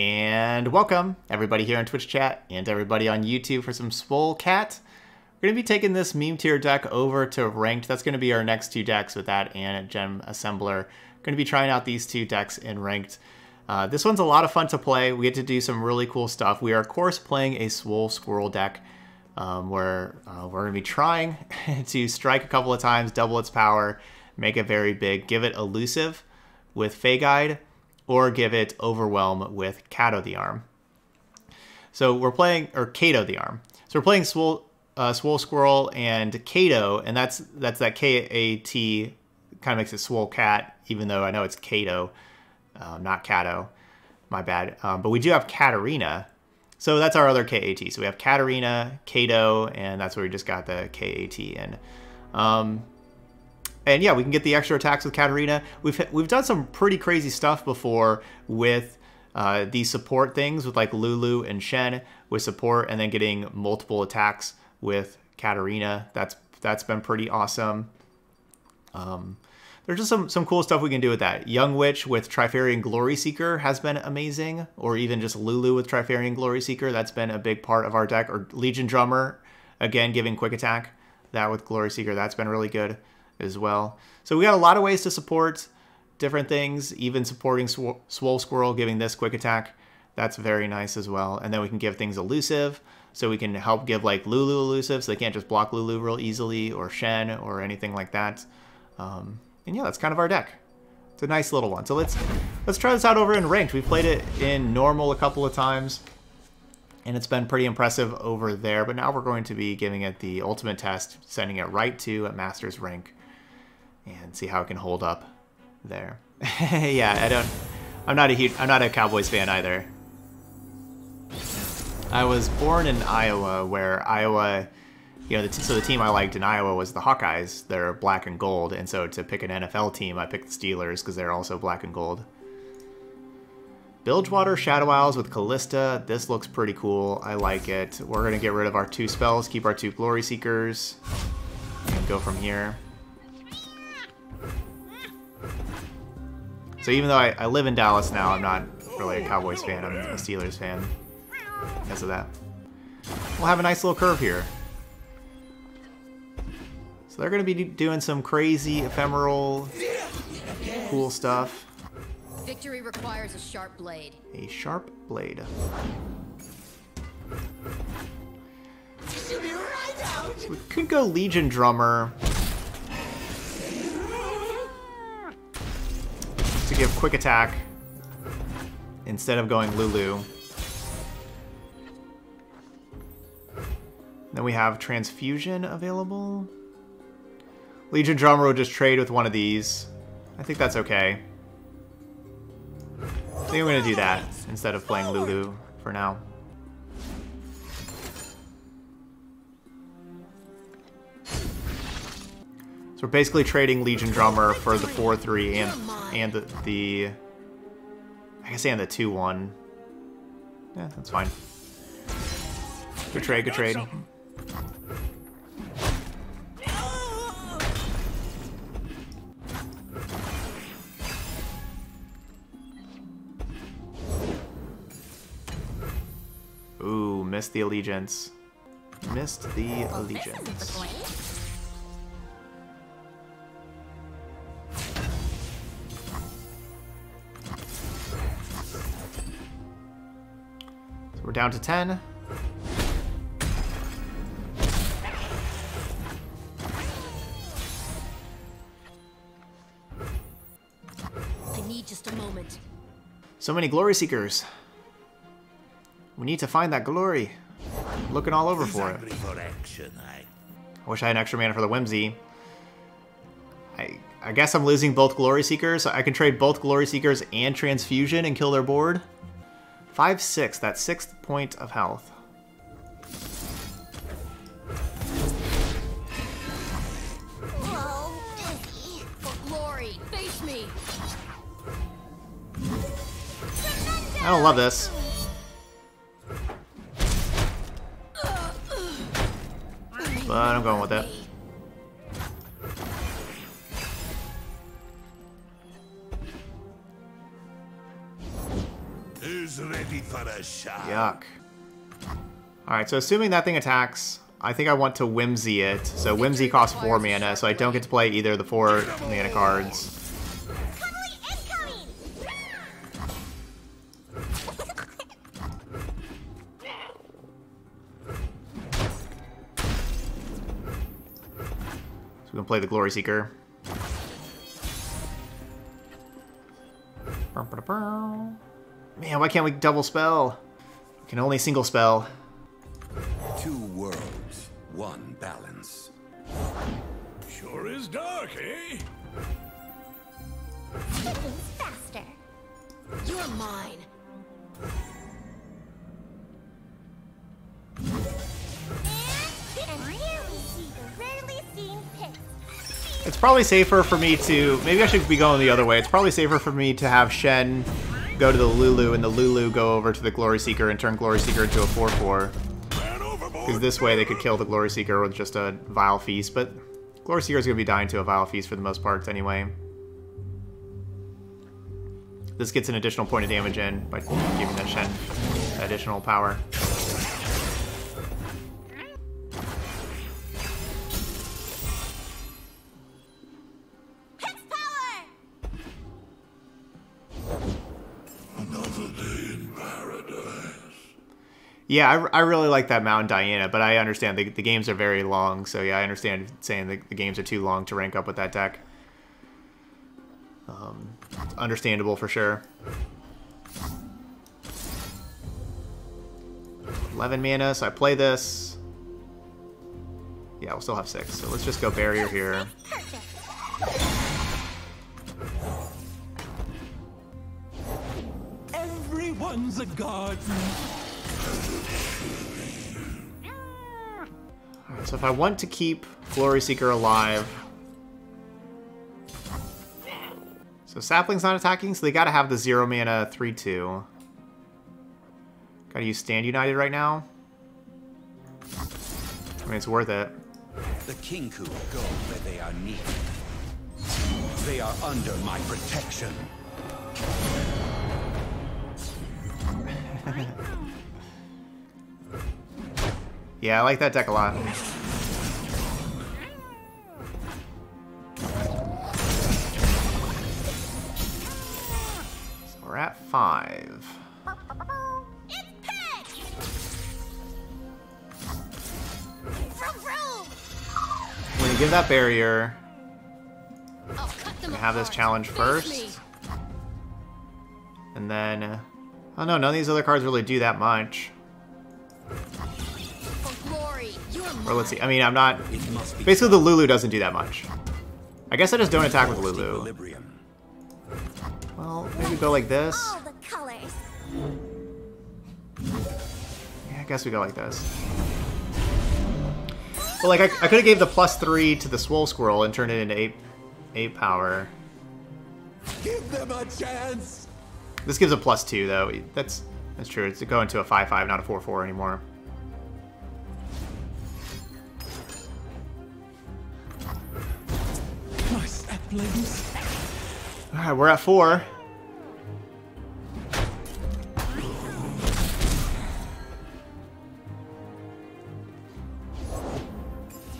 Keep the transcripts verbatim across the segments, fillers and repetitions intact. And welcome everybody here on Twitch chat and everybody on YouTube for some Swole Cat. We're going to be taking this meme tier deck over to ranked. That's going to be our next two decks with that and Gem Assembler. Going to be trying out these two decks in ranked. Uh, this one's a lot of fun to play. We get to do some really cool stuff. We are, of course, playing a Swole Squirrel deck um, where uh, we're going to be trying to strike a couple of times, double its power, make it very big, give it Elusive with Fey Guide, or give it Overwhelm with Kato the Arm. So we're playing, or Kato the Arm. So we're playing Swole, uh, Swole Squirrel and Kato, and that's, that's that K A T. Kind of makes it Swole Cat, even though I know it's Kato, uh, not Kato, my bad. Um, but we do have Katarina, so that's our other K A T. So we have Katarina, Kato, and that's where we just got the K A T in. Um, and yeah, we can get the extra attacks with Katarina. We've we've done some pretty crazy stuff before with uh, these support things, with like Lulu and Shen with support, and then getting multiple attacks with Katarina. That's that's been pretty awesome. Um, There's just some, some cool stuff we can do with that. Young Witch with Trifarian Glory Seeker has been amazing, or even just Lulu with Trifarian Glory Seeker. That's been a big part of our deck. Or Legion Drummer, again, giving Quick Attack. That with Glory Seeker, that's been really good as well. So we got a lot of ways to support different things, even supporting Sw Swole Squirrel, giving this Quick Attack. That's very nice as well. And then we can give things Elusive, so we can help give like Lulu Elusive, so they can't just block Lulu real easily, or Shen, or anything like that. Um... And yeah, that's kind of our deck. It's a nice little one. So let's let's try this out over in ranked. We've played it in normal a couple of times, and it's been pretty impressive over there. But now we're going to be giving it the ultimate test, sending it right to a Master's rank, and see how it can hold up there. Yeah, I don't. I'm not a huge. I'm not a Cowboys fan either. I was born in Iowa, where Iowa. You know, the t so the team I liked in Iowa was the Hawkeyes. They're black and gold, and so to pick an N F L team, I picked the Steelers because they're also black and gold. Bilgewater Shadow Owls with Callista. This looks pretty cool. I like it. We're going to get rid of our two spells, keep our two Glory Seekers, and go from here. So even though I, I live in Dallas now, I'm not really a Cowboys fan. I'm a Steelers fan because of that. We'll have a nice little curve here. They're going to be doing some crazy, ephemeral, cool stuff. Victory requires a sharp blade. A sharp blade. We could go Legion Drummer to give Quick Attack instead of going Lulu. Then we have Transfusion available. Legion Drummer will just trade with one of these. I think that's okay. I think I'm going to do that instead of playing Lulu for now. So we're basically trading Legion Drummer for the four three and and the, the... I guess and the two one. Yeah, that's fine. Good trade, good trade. Ooh, missed the allegiance. Missed the allegiance. So we're down to ten. I need just a moment. So many Glory Seekers. We need to find that glory. I'm looking all over for it. I wish I had an extra mana for the Whimsy. I I guess I'm losing both Glory Seekers. I can trade both Glory Seekers and Transfusion and kill their board. five six, that's sixth point of health. I don't love this. But I'm going with it. Who's ready? ready for a shot. Yuck. Alright, so assuming that thing attacks, I think I want to Whimsy it. So Whimsy costs four mana, so I don't get to play either of the four mana cards. So we can play the Glory Seeker. Man, why can't we double spell? We can only single spell. Two worlds, one balance. Sure is dark, eh? Skipping's faster. You're mine. And here we see the rarely seen pits. It's probably safer for me to... Maybe I should be going the other way. It's probably safer for me to have Shen go to the Lulu and the Lulu go over to the Glory Seeker and turn Glory Seeker into a four four. Because this way they could kill the Glory Seeker with just a Vile Feast, but Glory Seeker's going to be dying to a Vile Feast for the most part anyway. This gets an additional point of damage in by giving that Shen additional power. Yeah, I, I really like that Mount Diana, but I understand the, the games are very long, so yeah, I understand saying the, the games are too long to rank up with that deck. Um, it's understandable for sure. eleven mana, so I play this. Yeah, we'll still have six, so let's just go Barrier here. Everyone's a god. Alright, so if I want to keep Glory Seeker alive. So Sapling's not attacking, so they gotta have the zero mana three two. Gotta use Stand United right now. I mean, it's worth it. The Kinku go where they are needed. They are under my protection. Yeah, I like that deck a lot. So we're at five. It's Peg! We're gonna give that barrier. We're gonna have this challenge first. And then... Oh no, none of these other cards really do that much. Or let's see, I mean, I'm not... Basically, the Lulu doesn't do that much. I guess I just don't attack with Lulu. Well, maybe go like this. Yeah, I guess we go like this. Well, like, I, I could have gave the plus three to the Swole Squirrel and turned it into eight, eight power. Give them a chance! This gives a plus two, though. That's, that's true. It's going to a five five, not a four four anymore. Alright, we're at four.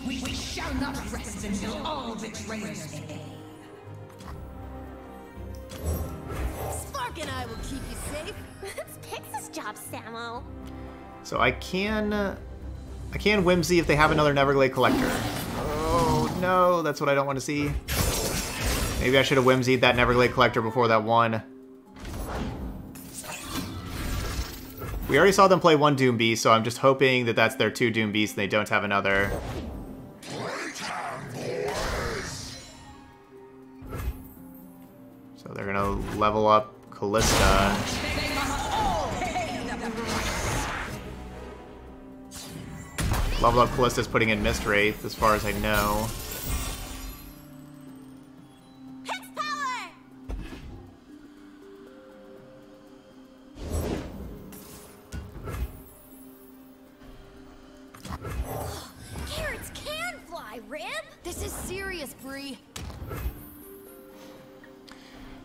We, we shall not rest until all betrayers pay. Spark and I will keep you safe. That's Pix's job, Samo. So I can uh, I can Whimsy if they have another Neverglade Collector. Oh no, that's what I don't want to see. Maybe I should have Whimsied that Neverglade Collector before that one. We already saw them play one Doom Beast, so I'm just hoping that that's their two Doom Beasts and they don't have another. So they're gonna level up Callista. Level up Callista's putting in Mist Wraith, as far as I know.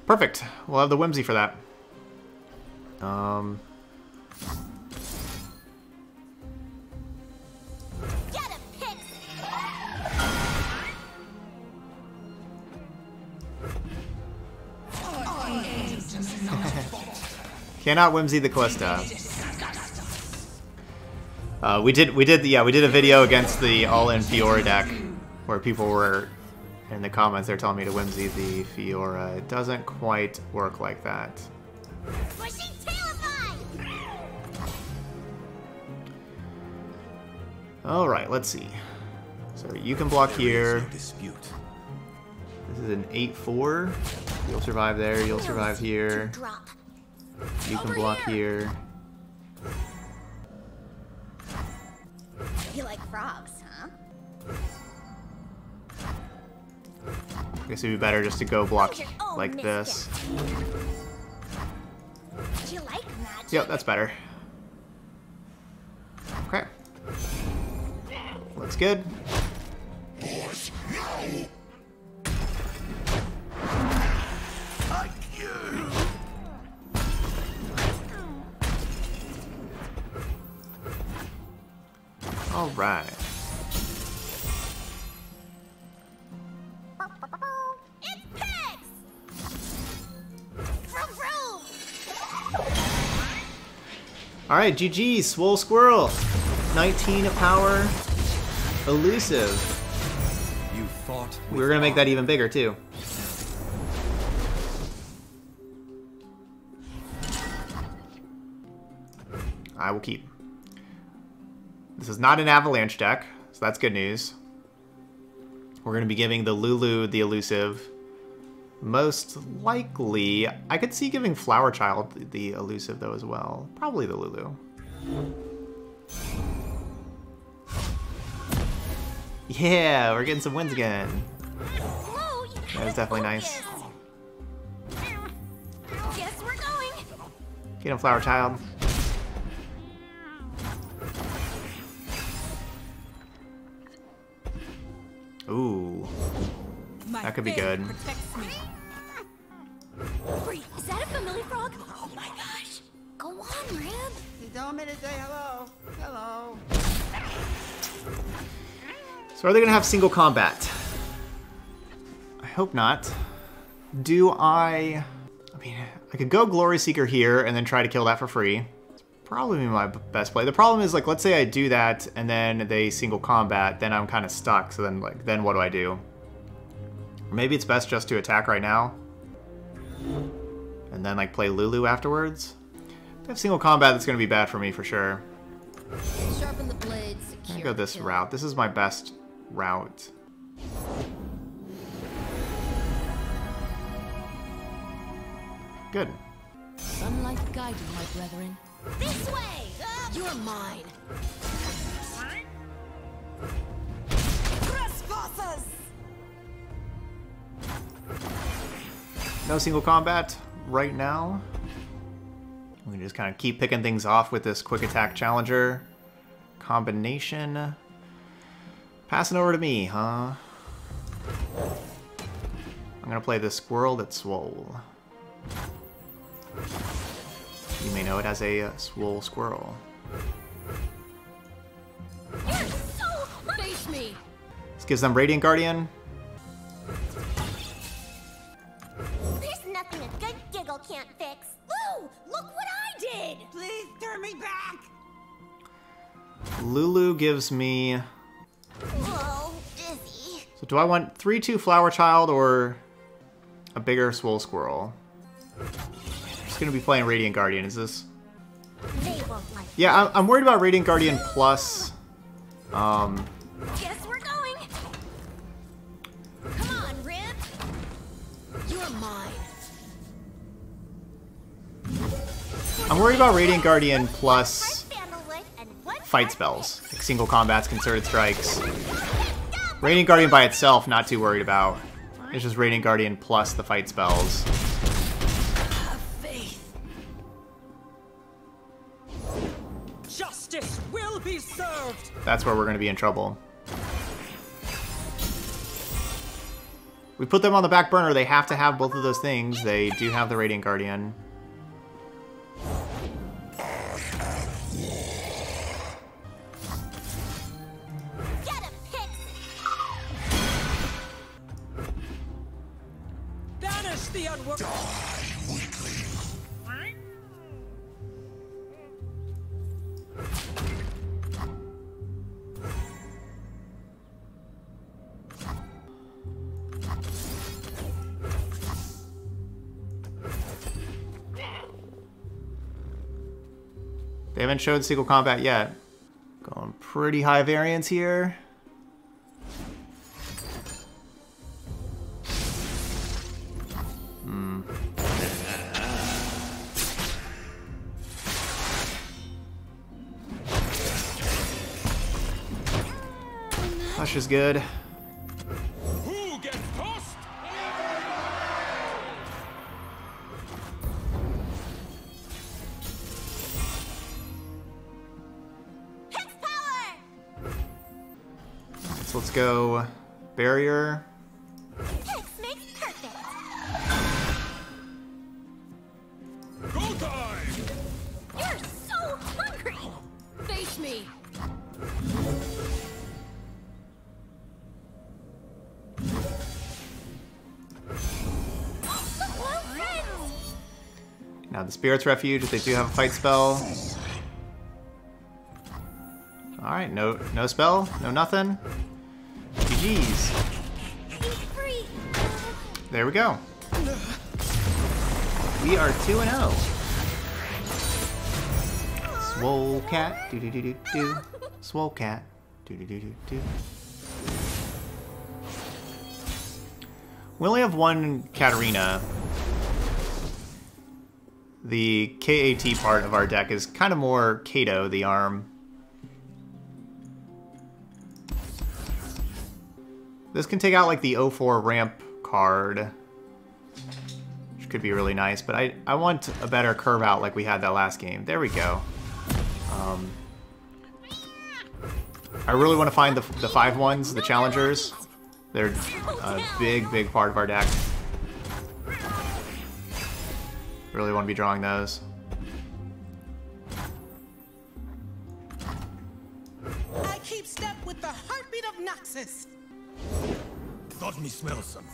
Perfect. We'll have the Whimsy for that. Um, Cannot Whimsy the Callista. Uh, we did, we did, yeah, we did a video against the all-in Fiora deck where people were in the comments. They're telling me to Whimsy the Fiora. It doesn't quite work like that. All right, let's see. So you can block here. This is an eight four. You'll survive there. You'll survive here. You can block here. You like frogs, huh? I guess it'd be better just to go block like this. Yep, that's better. Okay. Looks good. All right. It's pigs. All right, G G, Swole Squirrel, nineteen of power. Elusive. You fought. We we're gonna make that even bigger too. I will keep. This is not an Avalanche deck, so that's good news. We're gonna be giving the Lulu the Elusive. Most likely, I could see giving Flower Child the Elusive though as well. Probably the Lulu. Yeah, we're getting some wins again. That was definitely nice. Get him, Flower Child. Ooh. That could be good. Is that a family frog? Oh my gosh. Go on, Rib. He told me to say hello. Hello. So are they going to have single combat? I hope not. Do I... I mean, I could go Glory Seeker here and then try to kill that for free. It's probably my best play. The problem is, like, let's say I do that and then they single combat, then I'm kind of stuck. So then, like, then what do I do? Or maybe it's best just to attack right now. And then, like, play Lulu afterwards. If I have single combat, that's going to be bad for me for sure. Sharpen the blade, secure. I go this route. This is my best... route. Good. Sunlight guiding my brethren. This way. You're mine. Trespassers. No single combat right now. We can just kind of keep picking things off with this quick attack challenger combination. Passing over to me, huh? I'm gonna play this squirrel that's swole. You may know it as a uh, swole squirrel. So face me. This gives them Radiant Guardian. There's nothing a good giggle can't fix. Lou, look what I did! Please turn me back. Lulu gives me. Whoa, dizzy. So do I want three two Flower Child or a bigger Swole Squirrel? I'm just going to be playing Radiant Guardian. Is this... They won't like yeah, I'm worried about Radiant Guardian plus... Um... Guess we're going. Come on, Rip. You're mine. I'm worried about Radiant Guardian plus... Fight spells, like single combats, concerted strikes. Radiant Guardian by itself, not too worried about. It's just Radiant Guardian plus the fight spells. Justice will be served. That's where we're going to be in trouble. We put them on the back burner. They have to have both of those things. They do have the Radiant Guardian. They haven't shown Sequel Combat yet. Going pretty high variance here. Hmm. Hush is good. Let's go barrier. Hex makes perfect. Go time! You're so hungry! Face me! Now the Spirit's Refuge, if they do have a fight spell. Alright, no no spell, no nothing. Jeez. There we go. We are two and oh. Swole cat. Do do do do do. Swole cat. Do do do do do. We only have one Katarina. The K A T part of our deck is kind of more Kato, the arm. This can take out like the oh four ramp card, which could be really nice, but I, I want a better curve out like we had that last game. There we go. Um, I really want to find the, the five ones, the challengers. They're a big, big part of our deck. Really want to be drawing those. I keep step with the heartbeat of Noxus. Thought me smell something.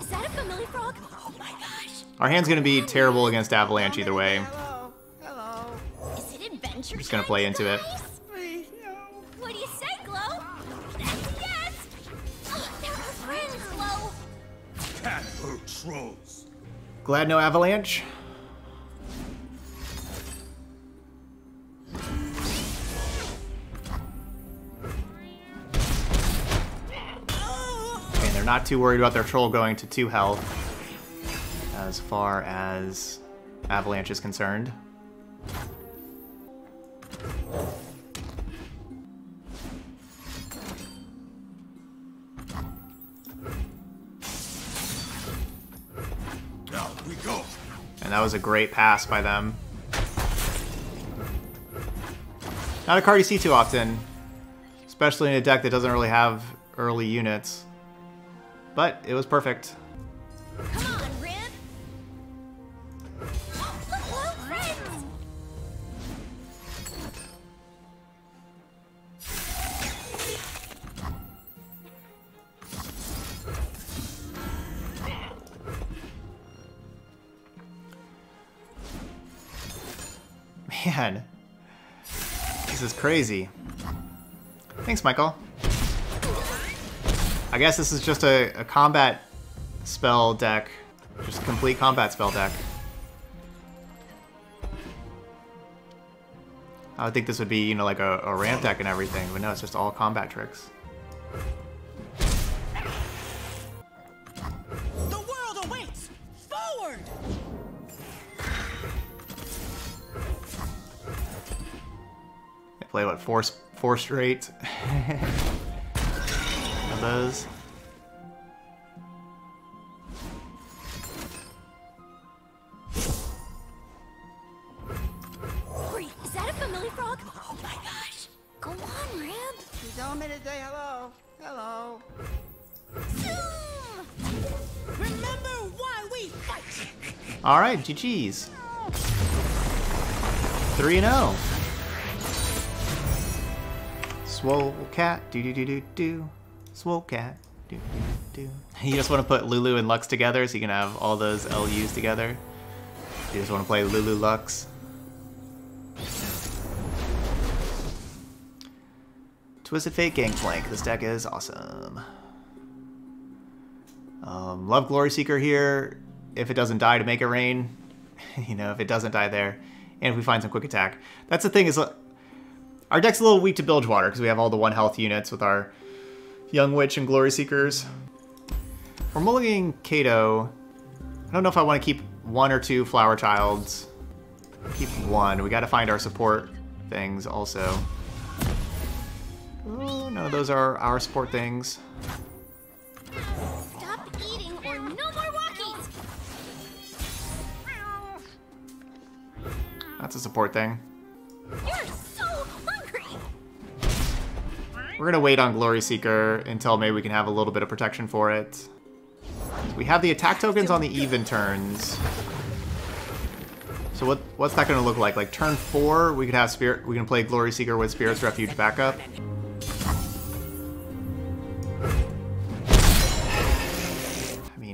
Is that a familiar frog? Oh my gosh. Our hand's gonna be terrible against Avalanche either way. Hello. Hello. Is it adventure? I'm just gonna play into it. Please, no. What do you say, Glow? That's yes! Oh, they're our friends, Glow! Cat or trolls. Glad no Avalanche. Not too worried about their troll going to two health as far as Avalanche is concerned. Now we go. And that was a great pass by them. Not a card you see too often, especially in a deck that doesn't really have early units. But it was perfect. Come on, Rib. Man, this is crazy. Thanks, Michael. I guess this is just a, a combat spell deck. Just a complete combat spell deck. I would think this would be, you know, like a, a ramp deck and everything, but no, it's just all combat tricks. The world awaits! Forward! They play, what, four, four straight? Those. Is that a familiar frog? Oh my gosh! Go on, Rib. You told me to say hello. Hello. Zoom. Remember why we fight. All right, G G's. Three and zero. Swole cat. Do do do do do. Swole cat. Do, do, do. You just want to put Lulu and Lux together so you can have all those L U's together. You just want to play Lulu Lux. Twisted Fate Gangplank. This deck is awesome. Um, love Glory Seeker here, if it doesn't die to make it rain, you know, if it doesn't die there, and if we find some quick attack. That's the thing, is uh, our deck's a little weak to Bilgewater because we have all the one health units with our Young Witch and Glory Seekers. We're mulliganing Kato. I don't know if I want to keep one or two Flower Childs. Keep one. We got to find our support things also. Oh, none of those are our support things. Stop eating or no more walking. That's a support thing. You're so hungry. We're gonna wait on Glory Seeker until maybe we can have a little bit of protection for it. We have the attack tokens on the even turns. So what what's that gonna look like? Like turn four, we could have Spirit. We can play Glory Seeker with Spirit's Refuge backup.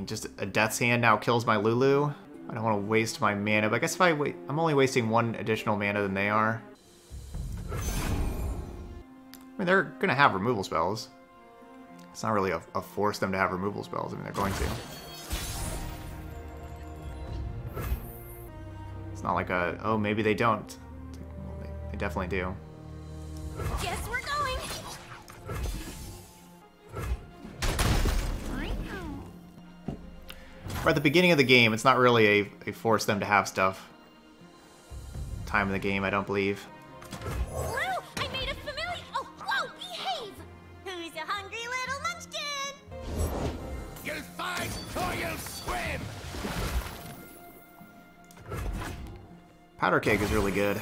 Just a Death's Hand now kills my Lulu. I don't want to waste my mana, but I guess if I wait, I'm only wasting one additional mana than they are. I mean, they're going to have removal spells. It's not really a, a force them to have removal spells. I mean, they're going to. It's not like a, oh, maybe they don't. It's like, well, they, they definitely do. Guess we're going. Or at the beginning of the game, it's not really a, a force them to have stuff. Time of the game, I don't believe. Whoa, I made a familiar. Oh, whoa, behave! Who's a hungry little munchkin? You'll fight or you'll swim! Powder Keg is really good.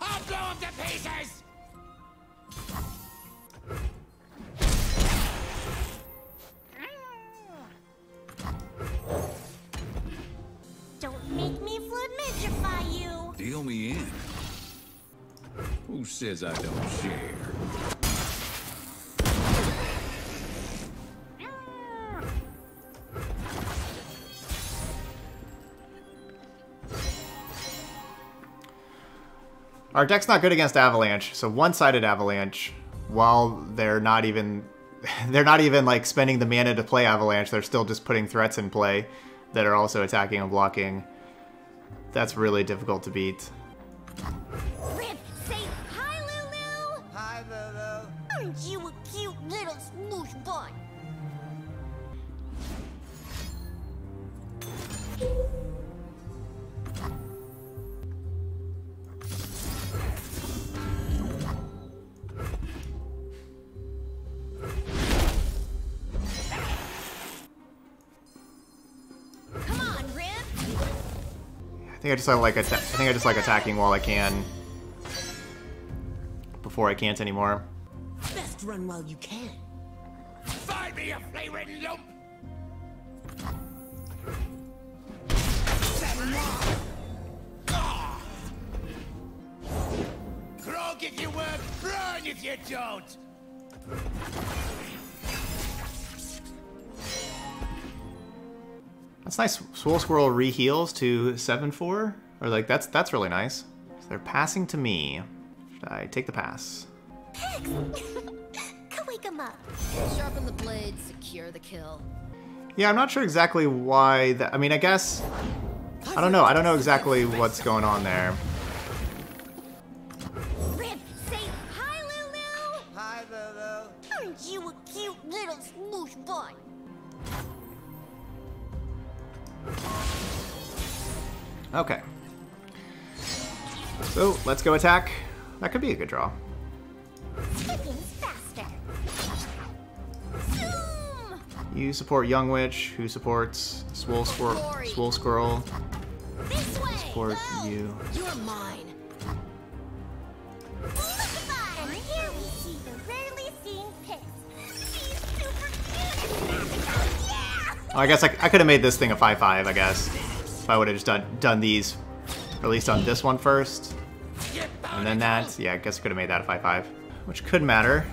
I'll blow him to pieces! Deal me in. Who says I don't share? Our deck's not good against Avalanche, so one-sided Avalanche. While they're not even, they're not even like spending the mana to play Avalanche. They're still just putting threats in play that are also attacking and blocking. That's really difficult to beat. Rip, say hi, Lulu! Hi, Lulu! Aren't you a cute little smoosh bun? I think I just like atta I think I just like attacking while I can, before I can't anymore. Best run while you can. Find me a flavored lump. Croak if you work, burn if you don't. That's nice. Swole Squirrel reheals to seven four. Or like that's that's really nice. So they're passing to me. Should I take the pass? Pegs! Go wake him up. Sharpen the blade, secure the kill. Yeah, I'm not sure exactly why that I mean I guess I don't know. I don't know exactly what's going on there. Rip, say hi, Lulu! Hi, Lulu. Aren't you a cute little smoosh boy? Okay. So let's go attack. That could be a good draw. You support Young Witch, who supports Swole Squirrel. Swole Squirrel. I support oh, you. You're mine. Oh, I guess I, I could have made this thing a five five, I guess. If I would have just done done these, or at least on this one first. And then that, yeah, I guess I could have made that a five five. Which could matter.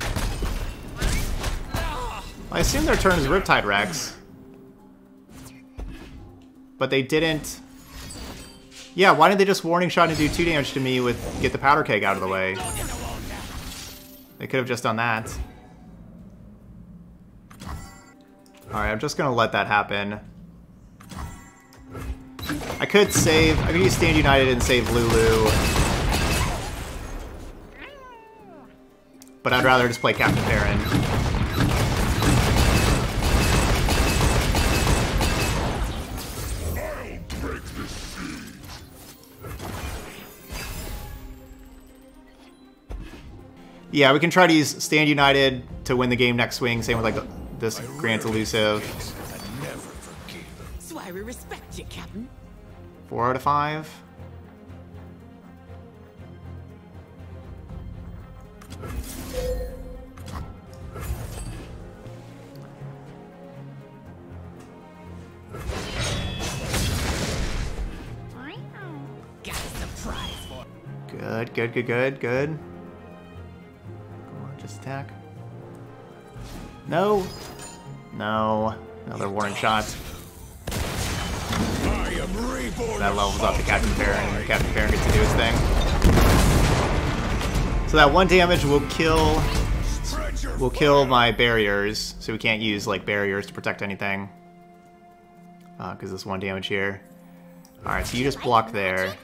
I assume their turn is Riptide Rex. But they didn't. Yeah, why didn't they just Warning Shot and do two damage to me with get the Powder Keg out of the way? They could have just done that. Alright, I'm just going to let that happen. I could save... I could use Stand United and save Lulu. But I'd rather just play Captain Baron. I'll break the siege. Yeah, we can try to use Stand United to win the game next swing. Same with, like, this Grant Elusive. That's why we respect you, Captain. Four out of five. Got a surprise for. Good, good, good, good, good. Come on, just attack. No, no, another Warren shot. That levels up to Captain Baron. Captain Baron gets to do his thing. So that one damage will kill, will kill my barriers. So we can't use like barriers to protect anything because uh, this one damage here. All right, so you just block there.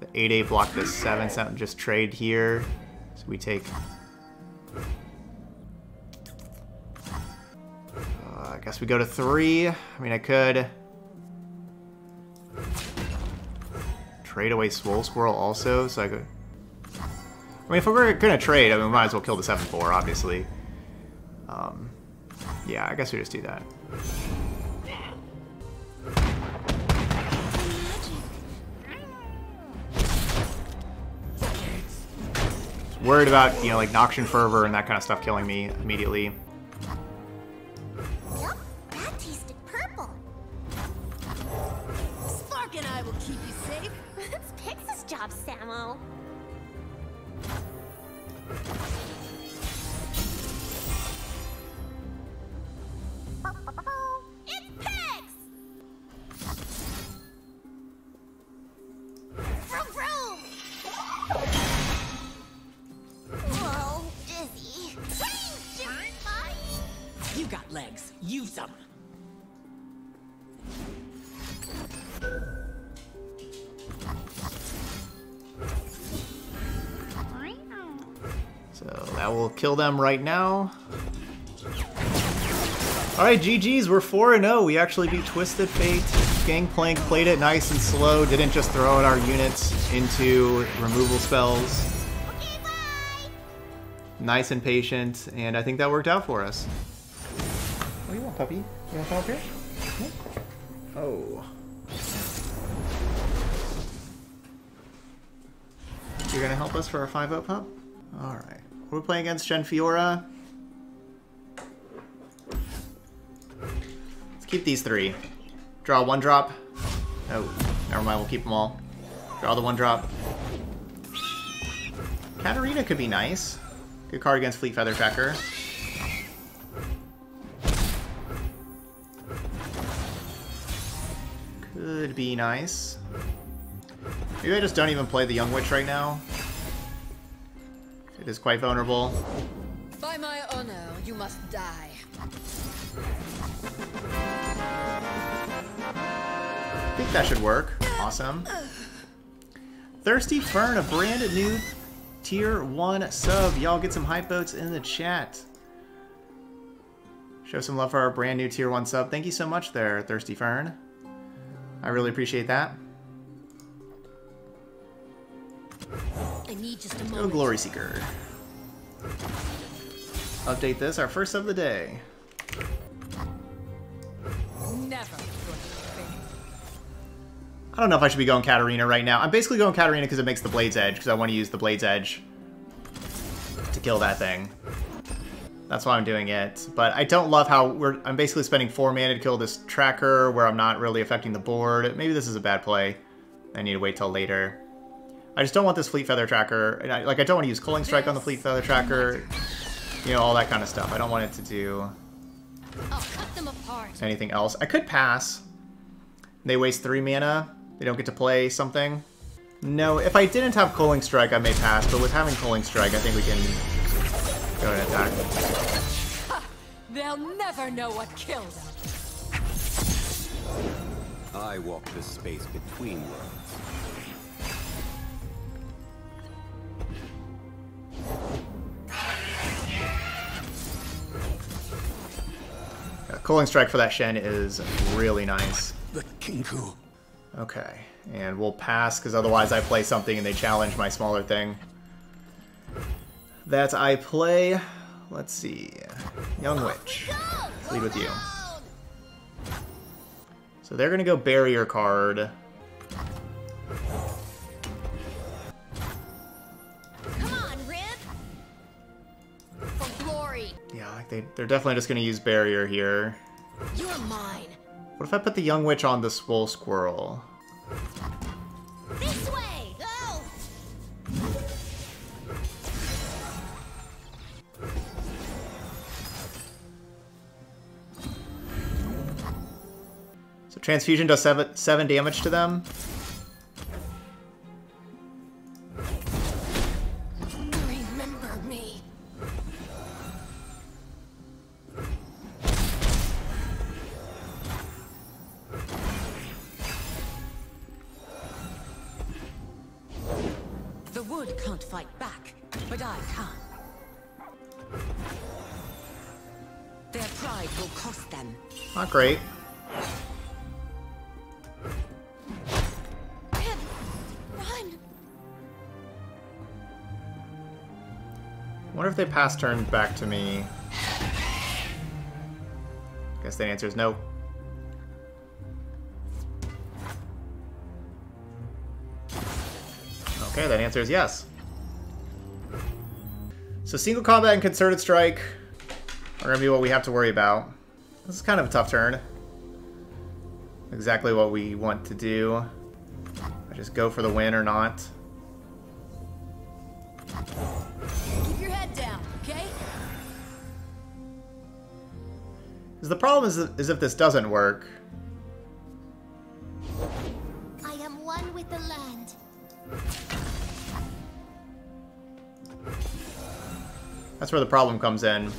The eight eight block the seven seven. Just trade here. So we take. Uh, I guess we go to three. I mean, I could trade away Swole Squirrel also, so I could... I mean, if we're gonna trade, I mean, we might as well kill the seven four, obviously. Um, yeah, I guess we just do that. Just worried about, you know, like, Noxian Fervor and that kind of stuff killing me immediately. Kill them right now. Alright, G G's, we're four and oh. We actually beat Twisted Fate. Gangplank played it nice and slow, didn't just throw in our units into removal spells. Okay, bye. Nice and patient, and I think that worked out for us. What do you want, puppy? You want to come up here? Oh. You're going to help us for our five oh pup? Alright. We're playing against Shenfiora. Let's keep these three. Draw one drop. Oh, never mind, we'll keep them all. Draw the one drop. Katarina could be nice. Good card against Fleet Feather Fecker. Could be nice. Maybe I just don't even play the Young Witch right now. It is quite vulnerable. By my honor, you must die. I think that should work. Awesome. Thirsty Fern, a brand new tier one sub. Y'all get some hype votes in the chat. Show some love for our brand new tier one sub. Thank you so much there, Thirsty Fern. I really appreciate that. I need just a moment. Go Glory Seeker. Update this, our first sub of the day. Never. I don't know if I should be going Katarina right now. I'm basically going Katarina because it makes the Blade's Edge, because I want to use the Blade's Edge to kill that thing. That's why I'm doing it. But I don't love how we're... I'm basically spending four mana to kill this tracker where I'm not really affecting the board. Maybe this is a bad play. I need to wait till later. I just don't want this Fleet Feather Tracker, and I, like I don't want to use Culling Strike on the Fleet Feather Tracker, you know, all that kind of stuff. I don't want it to do anything else. I could pass. They waste three mana. They don't get to play something. No, if I didn't have Culling Strike, I may pass, but with having Culling Strike, I think we can Go to attack. Ha! They'll never know what kills. I walk the space between worlds. Culling Strike for that Shen is really nice. The Kinku. Okay, and we'll pass because otherwise I play something and they challenge my smaller thing. That I play, let's see, Young Witch. Let's lead with you. So they're going to go Barrier card. Come on, Rib. For glory. Yeah, like they, they're definitely just going to use Barrier here. You're mine. What if I put the Young Witch on the Swole Squirrel? This way! Oh. So Transfusion does seven, seven damage to them. Great. Run. Wonder if they pass turn back to me. Guess the answer is no. Okay, that answer is yes. So single combat and concerted strike are going to be what we have to worry about. This is kind of a tough turn. Exactly what we want to do. I just go for the win or not. Keep your head down, okay? The problem is, is if this doesn't work. I am one with the land. That's where the problem comes in.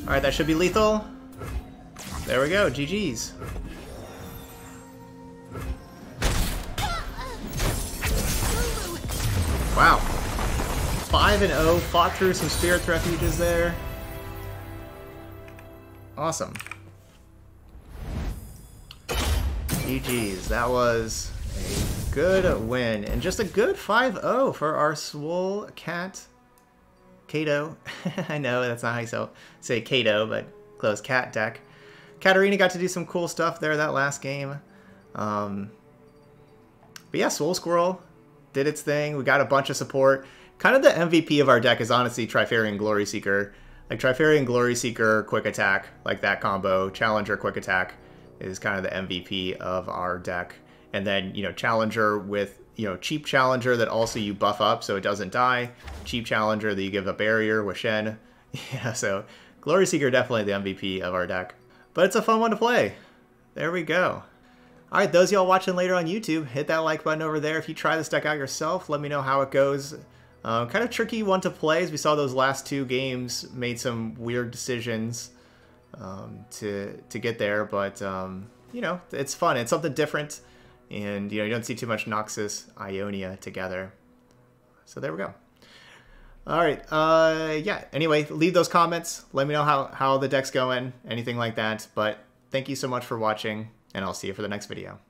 Alright, that should be lethal. There we go, G G's. Wow. five and oh, fought through some Spirit Refuges there. Awesome. G G's, that was a good win. And just a good five oh for our Swole Cat. Kato. I know that's not how you so, say Kato, but close. Cat deck. Katarina got to do some cool stuff there that last game. Um, but yeah, Swole Squirrel did its thing. We got a bunch of support. Kind of the M V P of our deck is honestly Trifarian Glory Seeker. Like Trifarian Glory Seeker, Quick Attack, like that combo. Challenger, Quick Attack is kind of the M V P of our deck. And then, you know, Challenger with, you know, cheap Challenger that also you buff up so it doesn't die. Cheap Challenger that you give a barrier with Shen. Yeah, so Glory Seeker definitely the M V P of our deck. But it's a fun one to play. There we go. All right, those of y'all watching later on YouTube, hit that like button over there. If you try this deck out yourself, let me know how it goes. Um, kind of tricky one to play as we saw those last two games made some weird decisions um, to, to get there. But, um, you know, it's fun. It's something different. And, you know, you don't see too much Noxus Ionia together. So there we go. All right. Uh, yeah. Anyway, leave those comments. Let me know how, how the deck's going, anything like that. But thank you so much for watching, and I'll see you for the next video.